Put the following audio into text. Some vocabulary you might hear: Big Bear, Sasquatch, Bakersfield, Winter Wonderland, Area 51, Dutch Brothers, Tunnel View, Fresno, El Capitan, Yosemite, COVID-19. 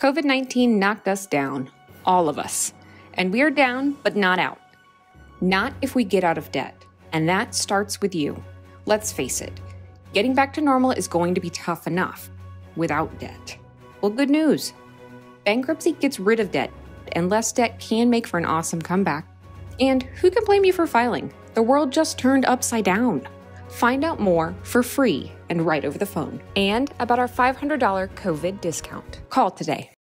COVID-19 knocked us down, all of us. And we are down, but not out. Not if we get out of debt. And that starts with you. Let's face it, getting back to normal is going to be tough enough without debt. Well, good news. Bankruptcy gets rid of debt, and less debt can make for an awesome comeback. And who can blame you for filing? The world just turned upside down. Find out more for free and right over the phone, and about our $500 COVID discount. Call today.